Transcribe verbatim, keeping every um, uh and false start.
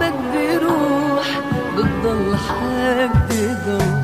بدي روح بدي ضل حد يضل.